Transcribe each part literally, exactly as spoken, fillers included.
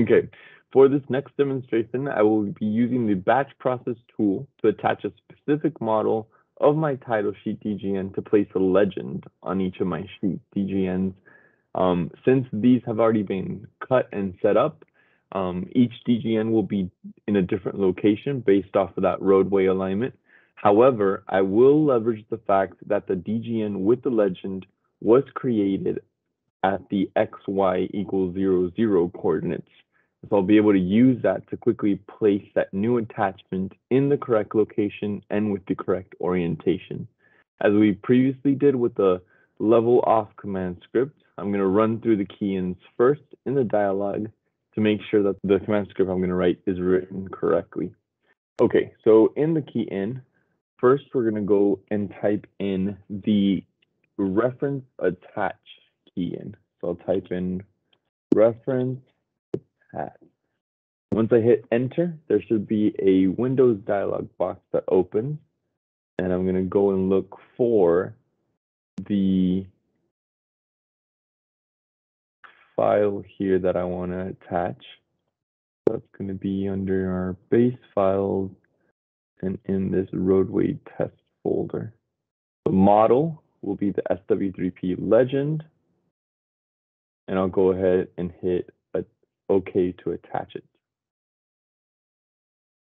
Okay, for this next demonstration, I will be using the batch process tool to attach a specific model of my title sheet D G N to place a legend on each of my sheet D G Ns. Um, since these have already been cut and set up, um, each D G N will be in a different location based off of that roadway alignment. However, I will leverage the fact that the D G N with the legend was created at the X Y equals zero, zero coordinates. So I'll be able to use that to quickly place that new attachment in the correct location and with the correct orientation. As we previously did with the level off command script, I'm going to run through the key-ins first in the dialog to make sure that the command script I'm going to write is written correctly. Okay, so in the key-in, first we're going to go and type in the reference attach key-in. So I'll type in reference attach. Once I hit enter, there should be a Windows dialog box that opens, and I'm going to go and look for the file here that I want to attach. That's going to be under our base files and in this roadway test folder. The model will be the S W three P legend, and I'll go ahead and hit OK to attach it.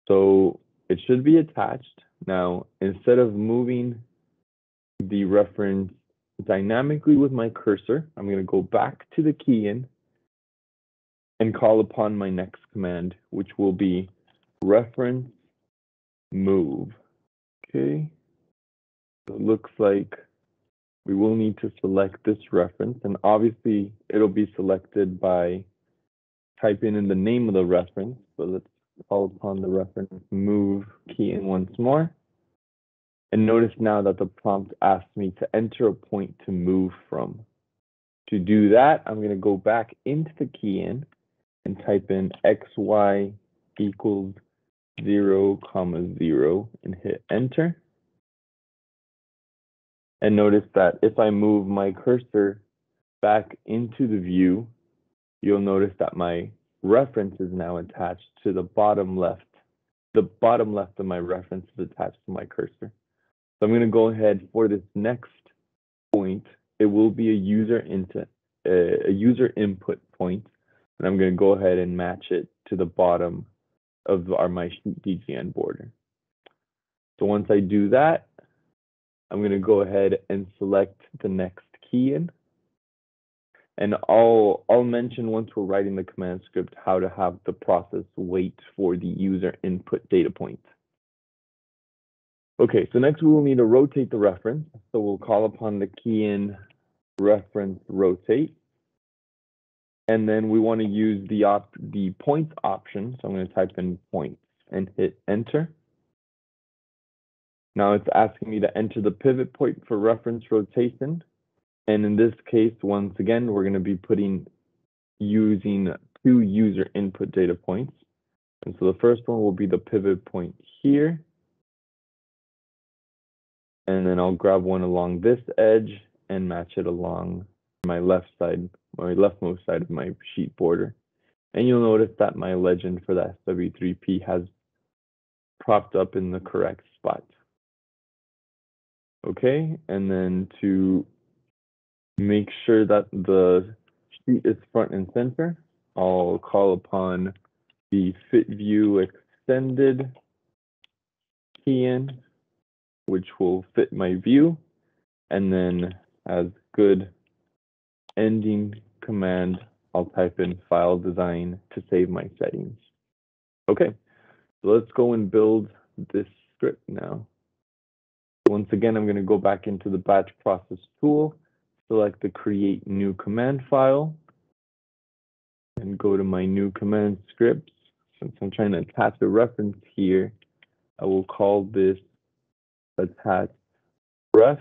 So it should be attached. Now, instead of moving the reference dynamically with my cursor, I'm going to go back to the key-in and call upon my next command, which will be reference move. Okay. So it looks like we will need to select this reference, and obviously it'll be selected by typing in the name of the reference, but let's call upon the reference move key in once more. And notice now that the prompt asks me to enter a point to move from. To do that, I'm going to go back into the key in and type in X Y equals zero comma zero and hit enter. And notice that if I move my cursor back into the view, you'll notice that my reference is now attached to the bottom left. The bottom left of my reference is attached to my cursor. So I'm going to go ahead for this next point. It will be a user input, a user input point, and I'm going to go ahead and match it to the bottom of our my D G N border. So once I do that, I'm going to go ahead and select the next key in. And I'll, I'll mention once we're writing the command script how to have the process wait for the user input data point. Okay, so next we will need to rotate the reference. So we'll call upon the key in reference rotate. And then we want to use the, op the points option. So I'm going to type in points and hit enter. Now it's asking me to enter the pivot point for reference rotation. And in this case, once again, we're going to be putting using two user input data points. And so the first one will be the pivot point here. And then I'll grab one along this edge and match it along my left side, my leftmost side of my sheet border. And you'll notice that my legend for the S W three P has propped up in the correct spot. Okay, and then to make sure that the sheet is front and center, I'll call upon the fit view extended key in, which will fit my view. And then as good ending command, I'll type in file design to save my settings. Okay, so let's go and build this script now. Once again, I'm going to go back into the batch process tool, select the create new command file, and go to my new command scripts. Since I'm trying to attach the reference here, I will call this attach ref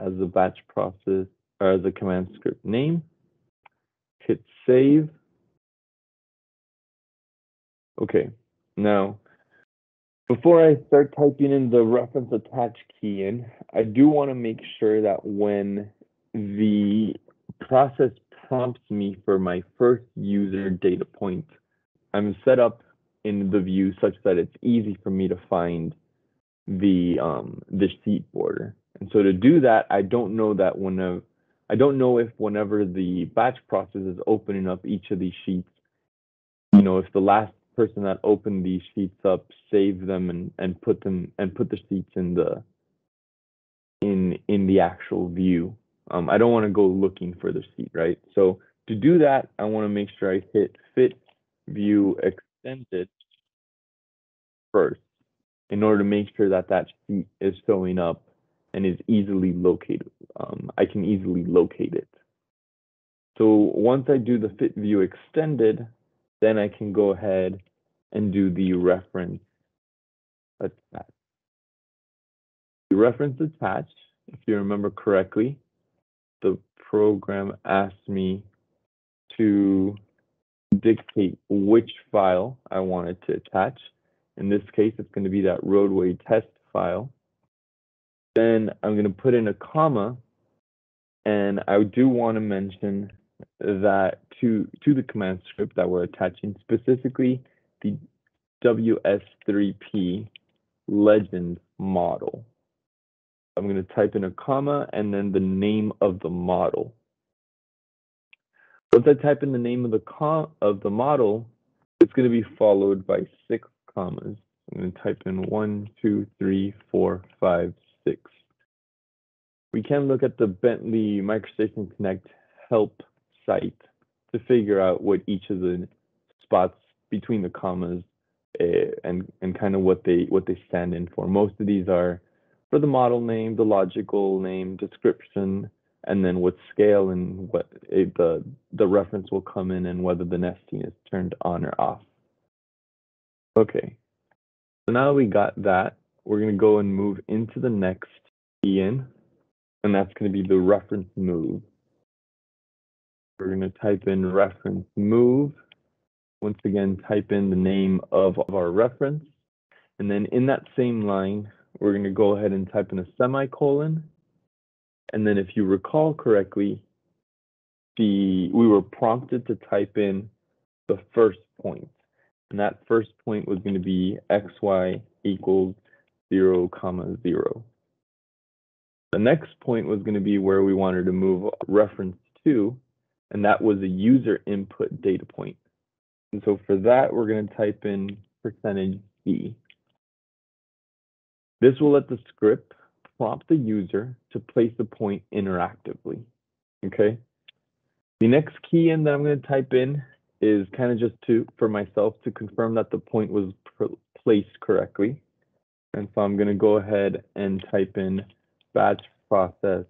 as the batch process or as a command script name. Hit save. Okay, now before I start typing in the reference attach key in, I do want to make sure that when the process prompts me for my first user data point. I'm set up in the view such that it's easy for me to find the um, the sheet border. And so to do that, I don't know that whenever I don't know if whenever the batch process is opening up each of these sheets, you know, if the last person that opened these sheets up saved them and and put them and put the sheets in the in in the actual view. Um, I don't want to go looking for the sheet, right? So to do that, I want to make sure I hit Fit View Extended first in order to make sure that that sheet is showing up and is easily located. Um, I can easily locate it. So once I do the Fit View Extended, then I can go ahead and do the reference attached. The reference attached, if you remember correctly, the program asked me to dictate which file I wanted to attach. In this case, it's going to be that roadway test file. Then I'm going to put in a comma, and I do want to mention that to, to the command script that we're attaching, specifically the S W three P legend model. I'm going to type in a comma and then the name of the model. Once I type in the name of the com of the model, it's going to be followed by six commas. I'm going to type in one, two, three, four, five, six. We can look at the Bentley MicroStation Connect help site to figure out what each of the spots between the commas uh, and and kind of what they what they stand in for. Most of these are for the model name, the logical name, description, and then what scale and what it, the the reference will come in, and whether the nesting is turned on or off. Okay, so now that we got that, we're going to go and move into the next D G N, and that's going to be the reference move. We're going to type in reference move. Once again, type in the name of, of our reference, and then in that same line, we're going to go ahead and type in a semicolon. And then if you recall correctly, the, we were prompted to type in the first point. And that first point was going to be X Y equals zero comma zero. The next point was going to be where we wanted to move reference to, and that was a user input data point. And so for that, we're going to type in percentage D. This will let the script prompt the user to place the point interactively, okay? The next key in that I'm going to type in is kind of just to for myself to confirm that the point was placed correctly. And so I'm going to go ahead and type in batch process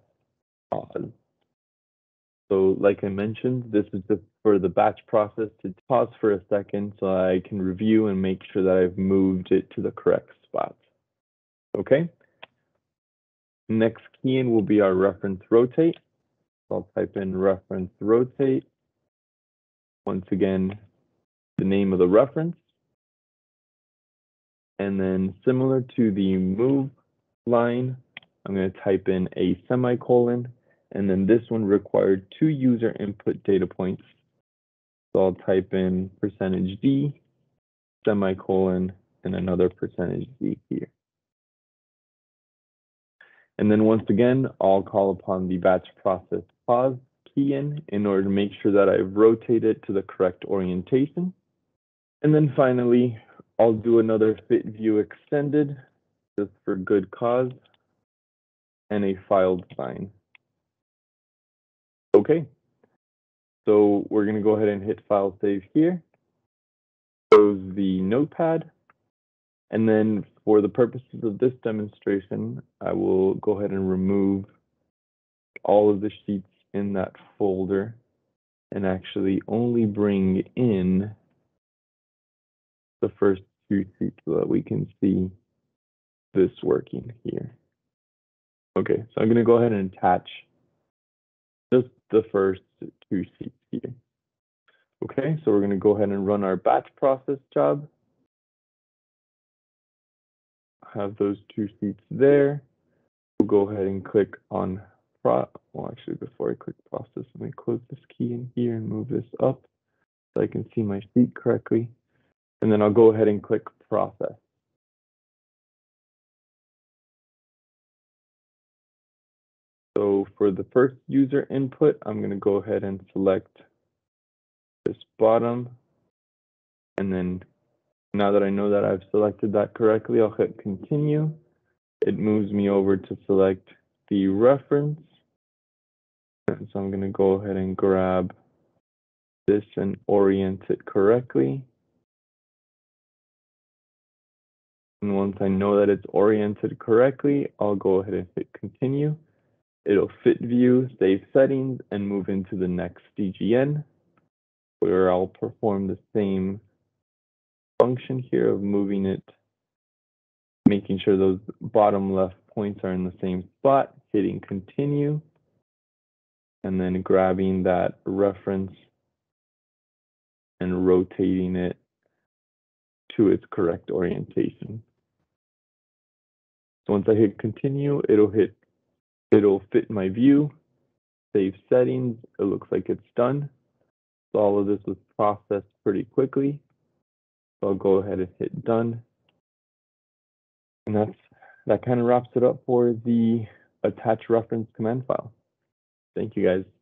pause. So like I mentioned, this is just for the batch process to pause for a second so I can review and make sure that I've moved it to the correct spot. Okay, next key in will be our reference rotate. I'll type in reference rotate. Once again, the name of the reference. And then similar to the move line, I'm going to type in a semicolon. And then this one required two user input data points. So I'll type in percentage D, semicolon, and another percentage D here. And then once again, I'll call upon the batch process pause key in in order to make sure that I've rotated to the correct orientation. And then finally, I'll do another fit view extended just for good cause and a filed sign. Okay, so we're going to go ahead and hit file save here. Close the notepad. And then for the purposes of this demonstration, I will go ahead and remove all of the sheets in that folder and actually only bring in the first two sheets so that we can see this working here. Okay, so I'm going to go ahead and attach just the first two sheets here. Okay, so we're going to go ahead and run our batch process job. Have those two sheets there. We'll go ahead and click on pro well, actually before I click process, let me close this key in here and move this up so I can see my sheet correctly. And then I'll go ahead and click process. So for the first user input, I'm going to go ahead and select this bottom. And then now that I know that I've selected that correctly, I'll hit continue. It moves me over to select the reference. And so I'm going to go ahead and grab this and orient it correctly. And once I know that it's oriented correctly, I'll go ahead and hit continue. It'll fit view, save settings, and move into the next D G N, where I'll perform the same function here of moving it, making sure those bottom left points are in the same spot, hitting continue, and then grabbing that reference and rotating it to its correct orientation. So once I hit continue, it'll hit, it'll fit my view, save settings. It looks like it's done. So all of this was processed pretty quickly. So I'll go ahead and hit done. And that's, that kind of wraps it up for the attach reference command file. Thank you guys.